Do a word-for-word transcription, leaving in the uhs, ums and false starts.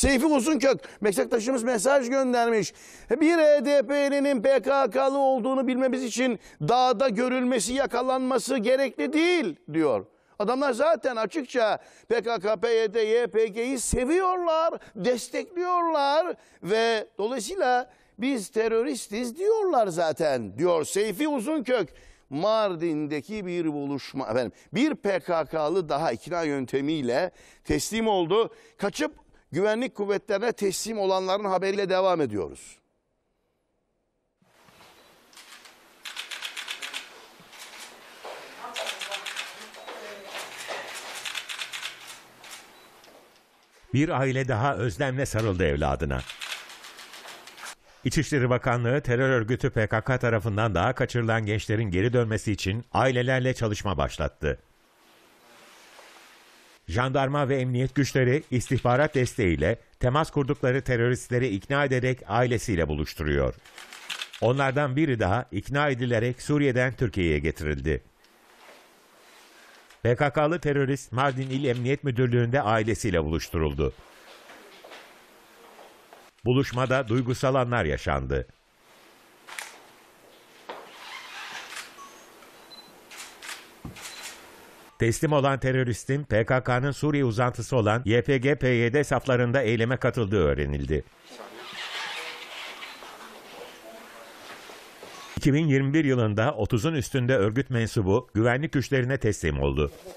Seyfi Uzunkök meslektaşımız mesaj göndermiş. Bir H D P'linin P K K'lı olduğunu bilmemiz için dağda görülmesi, yakalanması gerekli değil diyor. Adamlar zaten açıkça P K K, P Y D, Y P G'yi seviyorlar, destekliyorlar ve dolayısıyla biz teröristiz diyorlar zaten diyor Seyfi Uzunkök. Mardin'deki bir buluşma, efendim, bir P K K'lı daha ikna yöntemiyle teslim oldu. Kaçıp güvenlik kuvvetlerine teslim olanların haberiyle devam ediyoruz. Bir aile daha özlemle sarıldı evladına. İçişleri Bakanlığı terör örgütü P K K tarafından daha kaçırılan gençlerin geri dönmesi için ailelerle çalışma başlattı. Jandarma ve emniyet güçleri istihbarat desteğiyle temas kurdukları teröristleri ikna ederek ailesiyle buluşturuyor. Onlardan biri daha ikna edilerek Suriye'den Türkiye'ye getirildi. P K K'lı terörist Mardin İl Emniyet Müdürlüğü'nde ailesiyle buluşturuldu. Buluşmada duygusal anlar yaşandı. Teslim olan teröristin P K K'nın Suriye uzantısı olan Y P G P Y D saflarında eyleme katıldığı öğrenildi. iki bin yirmi bir yılında otuzun üstünde örgüt mensubu güvenlik güçlerine teslim oldu.